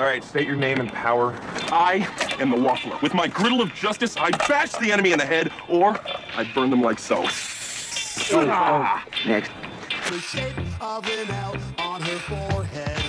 All right, state your name and power. I am the Waffler. With my griddle of justice, I bash the enemy in the head, or I burn them like so. Next. The shape of an L on her forehead.